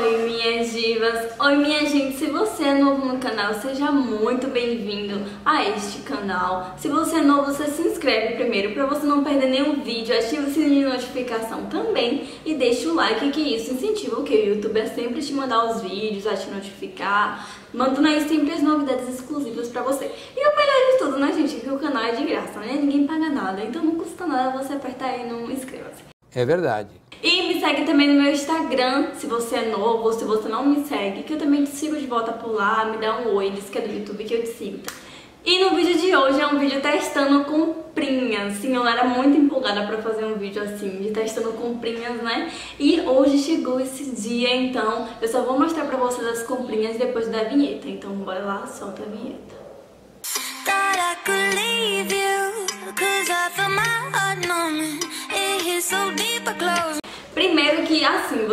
Oi minhas divas, oi minha gente, se você é novo no canal, seja muito bem-vindo a este canal. Se você é novo, você se inscreve primeiro para você não perder nenhum vídeo, ativa o sininho de notificação também e deixa o like que isso incentiva o que o YouTube é sempre te mandar os vídeos, a te notificar, mandando aí sempre as novidades exclusivas para você. E o melhor de tudo, né gente, que o canal é de graça, né? Ninguém paga nada, então não custa nada você apertar aí no inscreva-se. É verdade. E me segue também no meu Instagram, se você é novo ou se você não me segue, que eu também te sigo de volta por lá, me dá um oi, diz que é do YouTube que eu te sigo. E no vídeo de hoje é um vídeo testando comprinhas, sim, eu era muito empolgada pra fazer um vídeo assim, de testando comprinhas, né? E hoje chegou esse dia, então eu só vou mostrar pra vocês as comprinhas depois da vinheta, então bora lá, solta a vinheta. Primeiro que, assim,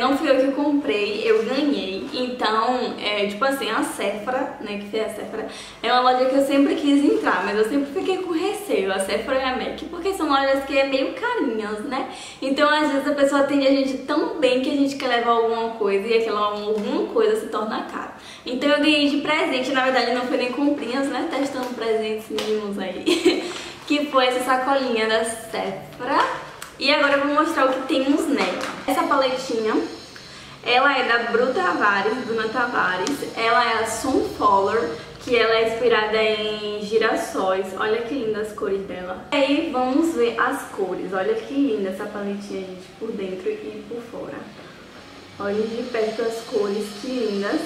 não fui eu que comprei, eu ganhei. Então, tipo assim, a Sephora, né, que foi a Sephora, é uma loja que eu sempre quis entrar, mas eu sempre fiquei com receio, a Sephora e a Mac, porque são lojas que é meio carinhas, né? Então, às vezes a pessoa atende a gente tão bem que a gente quer levar alguma coisa e aquela alguma coisa se torna cara. Então eu ganhei de presente, na verdade não foi nem comprinhas, né, testando presentes mínimos aí, que foi essa sacolinha da Sephora. E agora eu vou mostrar o que temos nela. Essa paletinha, ela é da Bruna Tavares. Ela é a Sun Color, que ela é inspirada em girassóis. Olha que linda as cores dela. E aí vamos ver as cores. Olha que linda essa paletinha, gente, por dentro e por fora. Olha de perto as cores, que lindas.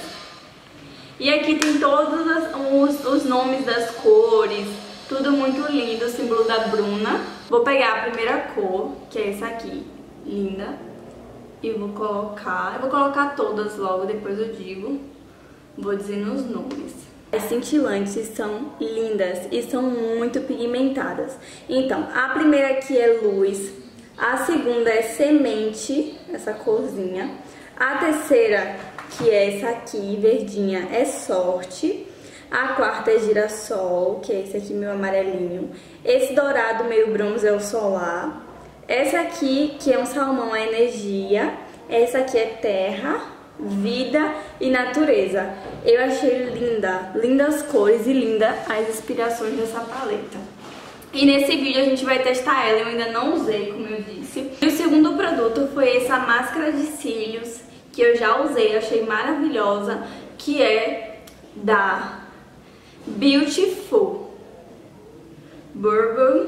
E aqui tem todos os nomes das cores. Tudo muito lindo, o símbolo da Bruna. Vou pegar a primeira cor, que é essa aqui, linda. E vou colocar... eu vou colocar todas logo, depois eu digo. Vou dizendo os nomes. As cintilantes são lindas e são muito pigmentadas. Então, a primeira aqui é luz. A segunda é semente, essa corzinha. A terceira, que é essa aqui, verdinha, é sorte. A quarta é girassol, que é esse aqui meu amarelinho. Esse dourado meio bronze é o solar. Essa aqui, que é um salmão, é energia. Essa aqui é terra, vida e natureza. Eu achei linda, lindas cores e linda as inspirações dessa paleta. E nesse vídeo a gente vai testar ela, eu ainda não usei, como eu disse. E o segundo produto foi essa máscara de cílios, que eu já usei, achei maravilhosa, que é da... Beautiful Bourbon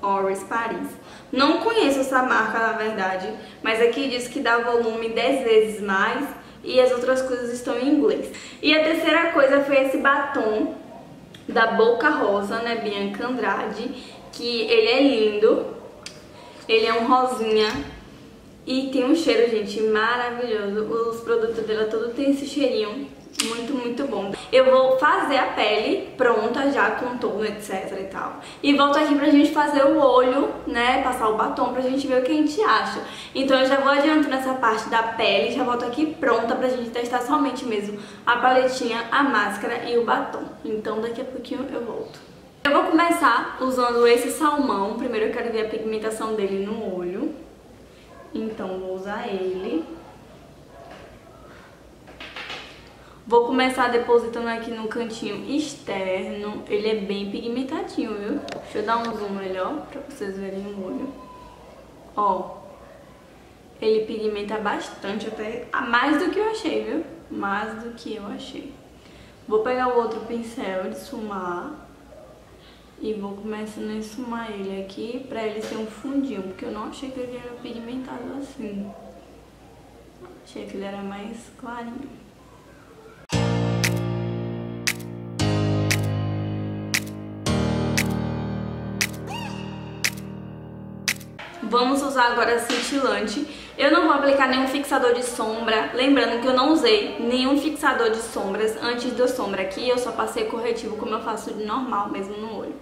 Oris Paris. Não conheço essa marca, na verdade, mas aqui diz que dá volume 10 vezes mais e as outras coisas estão em inglês. E a terceira coisa foi esse batom da Boca Rosa, né, Bianca Andrade, que ele é lindo, ele é um rosinha e tem um cheiro, gente, maravilhoso. Os produtos dela todos tem esse cheirinho. Muito, muito bom. Eu vou fazer a pele pronta já, contorno, etc e tal. E volto aqui pra gente fazer o olho, né, passar o batom pra gente ver o que a gente acha. Então eu já vou adiantando essa parte da pele, já volto aqui pronta pra gente testar somente mesmo a paletinha, a máscara e o batom. Então daqui a pouquinho eu volto. Eu vou começar usando esse salmão. Primeiro eu quero ver a pigmentação dele no olho. Então vou usar ele. Vou começar depositando aqui no cantinho externo. Ele é bem pigmentadinho, viu? Deixa eu dar um zoom melhor pra vocês verem o olho. Ó, ele pigmenta bastante, até mais do que eu achei, viu? Mais do que eu achei. Vou pegar o outro pincel de esfumar e vou começando a esfumar ele aqui pra ele ser um fundinho, porque eu não achei que ele era pigmentado assim. Achei que ele era mais clarinho. Vamos usar agora cintilante. Eu não vou aplicar nenhum fixador de sombra. Lembrando que eu não usei nenhum fixador de sombras antes da sombra aqui. Eu só passei corretivo como eu faço de normal mesmo no olho.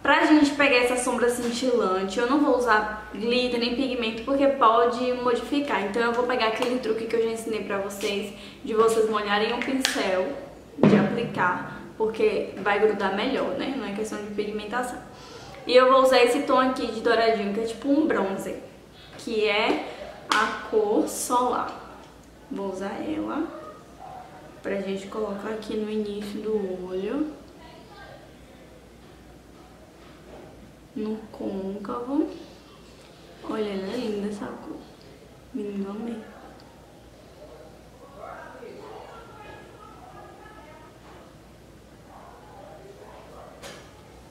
Pra gente pegar essa sombra cintilante, eu não vou usar glitter nem pigmento porque pode modificar. Então eu vou pegar aquele truque que eu já ensinei pra vocês, de vocês molharem um pincel, de aplicar, porque vai grudar melhor, né? Não é questão de pigmentação. E eu vou usar esse tom aqui de douradinho, que é tipo um bronze, que é a cor solar. Vou usar ela pra gente colocar aqui no início do olho, no côncavo. Olha, ela é linda essa cor. Menina, amei.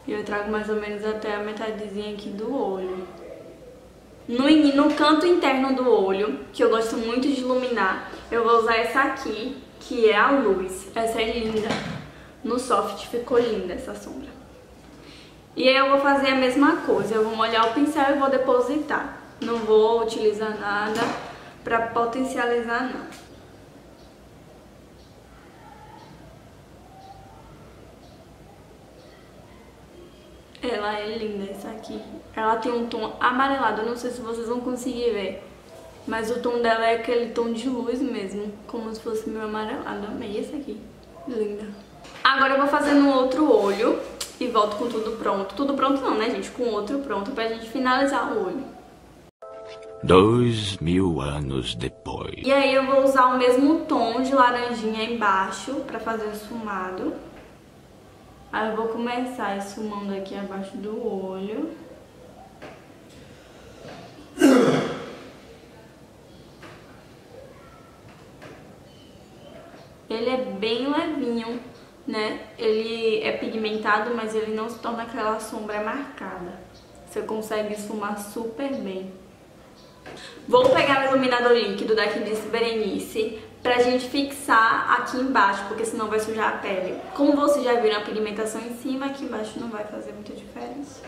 E eu trago mais ou menos até a metadezinha aqui do olho. No canto interno do olho, que eu gosto muito de iluminar, eu vou usar essa aqui, que é a luz. Essa é linda. No soft ficou linda essa sombra. E aí eu vou fazer a mesma coisa. Eu vou molhar o pincel e vou depositar. Não vou utilizar nada pra potencializar, não. Ela é linda essa aqui. Ela tem um tom amarelado, eu não sei se vocês vão conseguir ver, mas o tom dela é aquele tom de luz mesmo, como se fosse meio amarelado. Amei essa aqui, linda. Agora eu vou fazer no outro olho e volto com tudo pronto. Tudo pronto não, né, gente? Com o outro pronto pra gente finalizar o olho. 2000 anos depois. E aí eu vou usar o mesmo tom de laranjinha embaixo pra fazer o esfumado. Aí eu vou começar esfumando aqui abaixo do olho. Ele é bem levinho, né? Ele é pigmentado, mas ele não se torna aquela sombra marcada. Você consegue esfumar super bem. Vou pegar o iluminador líquido da Que Disse Berenice pra gente fixar aqui embaixo, porque senão vai sujar a pele. Como vocês já viram a pigmentação em cima, aqui embaixo não vai fazer muita diferença.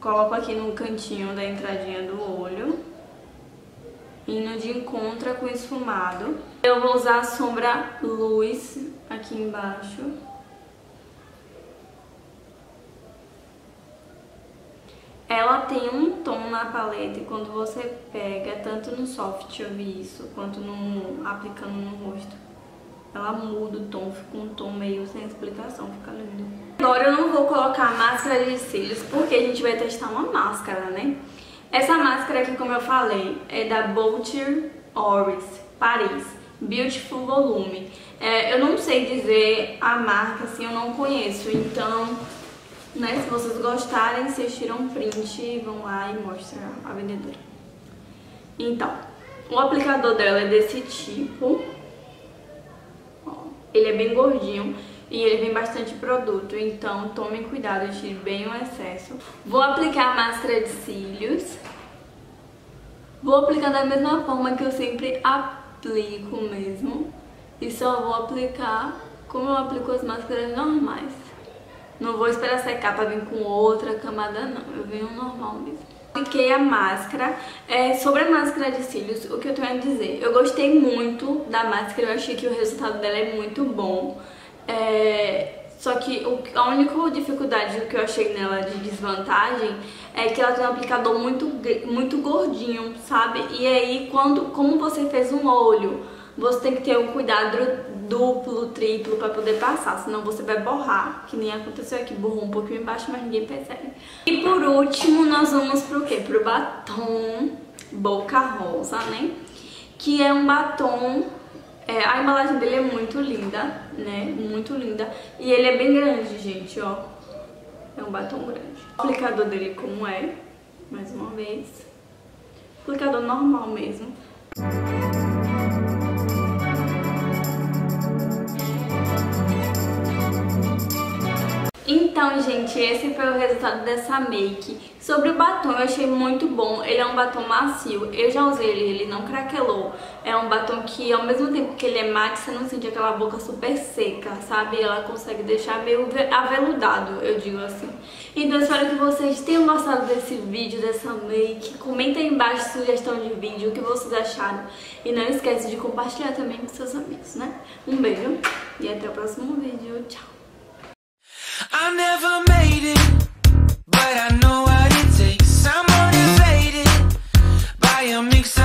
Coloco aqui no cantinho da entradinha do olho, indo de encontro com o esfumado. Eu vou usar a sombra Luz aqui embaixo. Ela tem um tom na paleta e quando você pega, tanto no soft eu vi isso, quanto no, aplicando no rosto, ela muda o tom, fica um tom meio sem explicação, fica lindo. Agora eu não vou colocar máscara de cílios porque a gente vai testar uma máscara, né? Essa máscara aqui, como eu falei, é da Bourjois Oris Paris, Beautiful Volume. Eu não sei dizer a marca, assim, eu não conheço, então... Né? Se vocês gostarem, vocês tiram print e vão lá e mostram a vendedora. Então, o aplicador dela é desse tipo. Ó, ele é bem gordinho e ele vem bastante produto, então tomem cuidado, tire bem o excesso. Vou aplicar a máscara de cílios. Vou aplicar da mesma forma que eu sempre aplico mesmo. E só vou aplicar como eu aplico as máscaras normais. Não vou esperar secar pra vir com outra camada, não. Eu venho normal mesmo. Apliquei a máscara. Sobre a máscara de cílios, o que eu tenho a dizer? Eu gostei muito da máscara, eu achei que o resultado dela é muito bom. Só que a única dificuldade que eu achei nela de desvantagem é que ela tem um aplicador muito gordinho, sabe? E aí, como você fez um olho, você tem que ter um cuidado duplo, triplo pra poder passar, senão você vai borrar, que nem aconteceu aqui, borrou um pouquinho embaixo, mas ninguém percebe. E por último, nós vamos pro quê? Pro batom Boca Rosa, né? Que é um batom, a embalagem dele é muito linda, né? Muito linda. E ele é bem grande, gente, ó. É um batom grande. O aplicador dele como é, mais uma vez. Aplicador normal mesmo. Então, gente, esse foi o resultado dessa make. Sobre o batom, eu achei muito bom. Ele é um batom macio. Eu já usei ele, ele não craquelou. É um batom que, ao mesmo tempo que ele é mate, você não sente aquela boca super seca, sabe? Ela consegue deixar meio aveludado, eu digo assim. Então, eu espero que vocês tenham gostado desse vídeo, dessa make. Comenta aí embaixo sugestão de vídeo, o que vocês acharam. E não esquece de compartilhar também com seus amigos, né? Um beijo e até o próximo vídeo. Tchau! I never made it, but I know what it takes. I'm motivated by a mix of